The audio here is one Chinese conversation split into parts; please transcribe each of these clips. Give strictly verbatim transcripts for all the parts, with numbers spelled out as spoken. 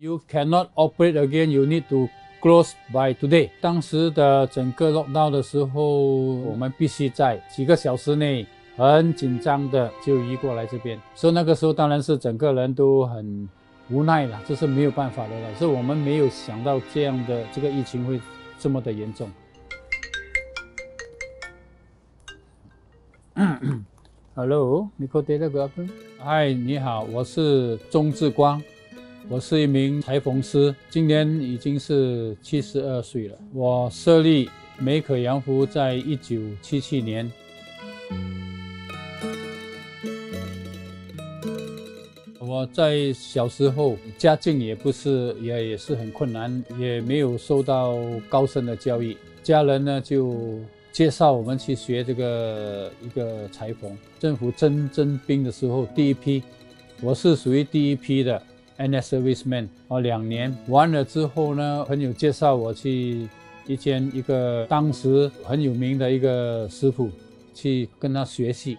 You cannot operate again. You need to close by today. 当时的整个 lockdown 的时候，我们必须在几个小时内很紧张的就移过来这边。所以那个时候当然是整个人都很无奈了，这是没有办法的了。是我们没有想到这样的这个疫情会这么的严重。Hello, Meiko Tailor, good afternoon. Hi， 你好，我是钟志光。 我是一名裁缝师，今年已经是七十二岁了。我设立美可洋服在一九七七年。我在小时候家境也不是也也是很困难，也没有受到高深的教育。家人呢就介绍我们去学这个一个裁缝。政府征征兵的时候，第一批，我是属于第一批的。 N S serviceman 啊，两年完了之后呢，朋友介绍我去一间一个当时很有名的一个师傅去跟他学习。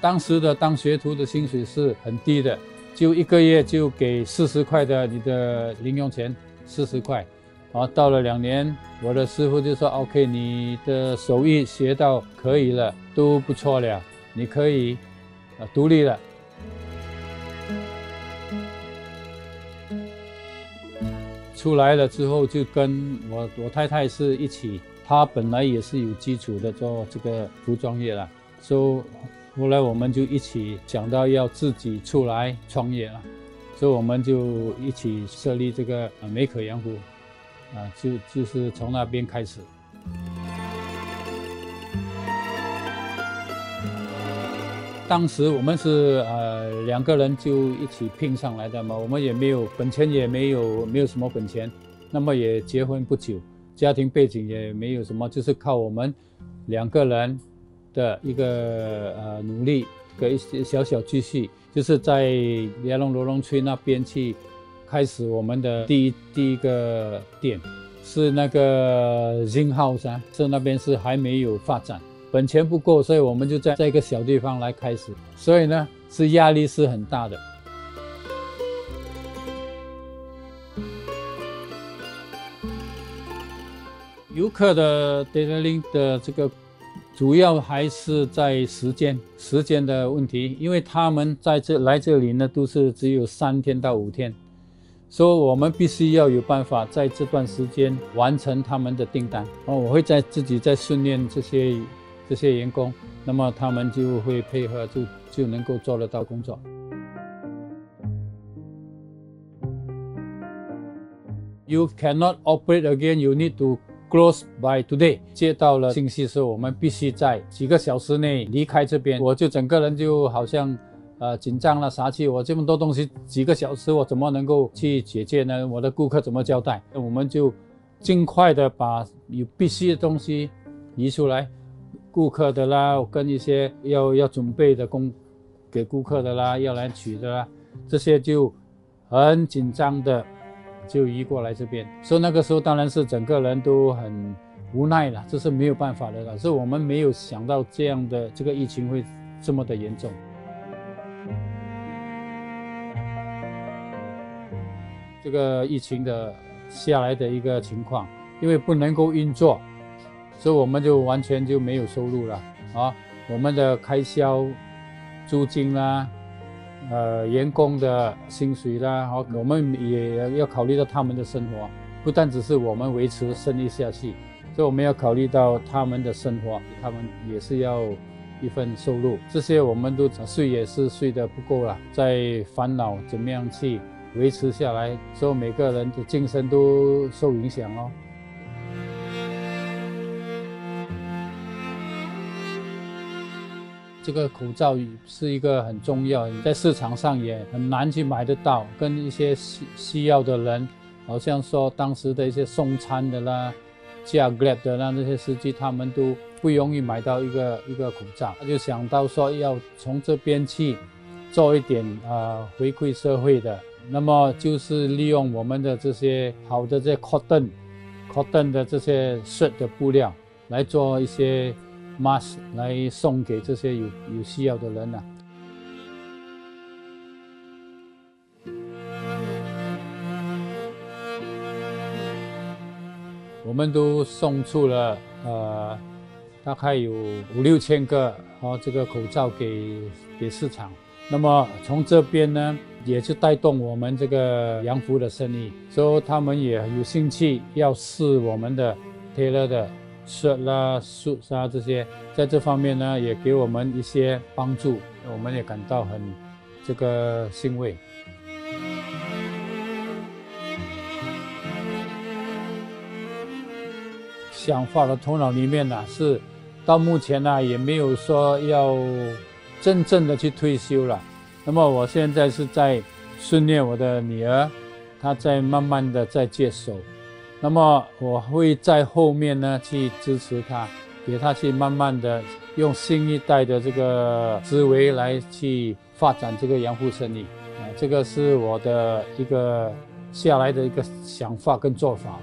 当时的当学徒的薪水是很低的，就一个月就给四十块的你的零用钱，四十块。啊，到了两年，我的师傅就说 ：“OK， 你的手艺学到可以了，都不错了。” 你可以，呃，独立了。出来了之后，就跟我我太太是一起，她本来也是有基础的做这个服装业了，所以后来我们就一起想到要自己出来创业了，所以我们就一起设立这个美可洋服，啊，就就是从那边开始。 当时我们是呃两个人就一起拼上来的嘛，我们也没有本钱，也没有没有什么本钱，那么也结婚不久，家庭背景也没有什么，就是靠我们两个人的一个呃努力跟一些小小积蓄，就是在亚龙罗龙区那边去开始我们的第一第一个店，是那个 Zing House 啊，是那边是还没有发展。 本钱不够，所以我们就在在一个小地方来开始，所以呢，是压力是很大的。游客的 detailing 的这个主要还是在时间时间的问题，因为他们在这来这里呢都是只有三天到五天，所以我们必须要有办法在这段时间完成他们的订单。哦，我会在自己在训练这些。 这些员工，那么他们就会配合就，就就能够做得到工作。You cannot operate again. You need to close by today. 接到了信息说我们必须在几个小时内离开这边，我就整个人就好像呃紧张了、傻气。我这么多东西，几个小时我怎么能够去解决呢？我的顾客怎么交代？我们就尽快的把有必须的东西移出来。 顾客的啦，跟一些要要准备的工，给顾客的啦，要来取的啦，这些就很紧张的就移过来这边。所以那个时候当然是整个人都很无奈了，这是没有办法的了。是我们没有想到这样的这个疫情会这么的严重。这个疫情的下来的一个情况，因为不能够运作。 所以我们就完全就没有收入了啊！我们的开销、租金啦，呃，员工的薪水啦，好，我们也要考虑到他们的生活，不单只是我们维持生意下去，所以我们要考虑到他们的生活，他们也是要一份收入。这些我们都睡也是睡得不够了，在烦恼怎么样去维持下来，所以每个人的精神都受影响哦。 这个口罩是一个很重要，在市场上也很难去买得到，跟一些需需要的人，好像说当时的一些送餐的啦、驾 Grab 的啦那些司机，他们都不容易买到一个一个口罩。他就想到说要从这边去做一点啊、呃、回馈社会的，那么就是利用我们的这些好的这些 cotton cotton 的这些 shirt 的布料来做一些。 mask 来送给这些有有需要的人呐、啊。我们都送出了呃大概有五六千个哦这个口罩给给市场。那么从这边呢，也是带动我们这个洋服的生意，所以他们也有兴趣要试我们的 Tailor 的 shirt 啦、suits 啊这些，在这方面呢也给我们一些帮助，我们也感到很这个欣慰。 想法的头脑里面呢、啊，是到目前呢、啊、也没有说要真正的去退休了。那么我现在是在训练我的女儿，她在慢慢的在接手。那么我会在后面呢去支持她，给她去慢慢的用新一代的这个思维来去发展这个洋服生意啊，这个是我的一个下来的一个想法跟做法。